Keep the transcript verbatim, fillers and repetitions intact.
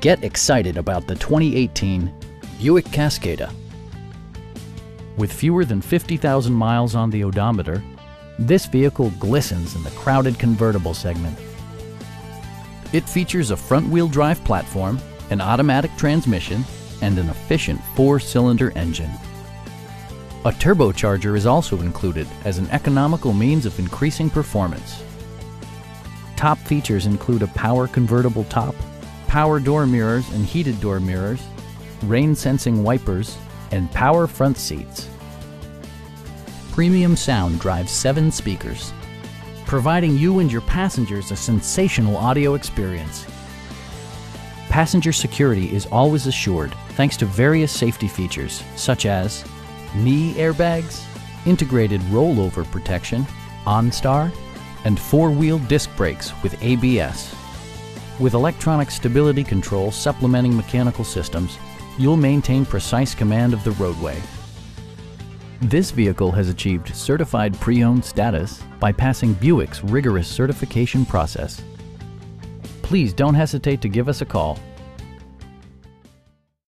Get excited about the twenty eighteen Buick Cascada. With fewer than fifty thousand miles on the odometer, this vehicle glistens in the crowded convertible segment. It features a front-wheel drive platform, an automatic transmission, and an efficient four-cylinder engine. A turbocharger is also included as an economical means of increasing performance. Top features include a power convertible top, power door mirrors and heated door mirrors, rain-sensing wipers, and power front seats. Premium sound drives seven speakers, providing you and your passengers a sensational audio experience. Passenger security is always assured thanks to various safety features such as knee airbags, integrated rollover protection, OnStar, and four-wheel disc brakes with A B S. With electronic stability control supplementing mechanical systems, you'll maintain precise command of the roadway. This vehicle has achieved certified pre-owned status by passing Buick's rigorous certification process. Please don't hesitate to give us a call.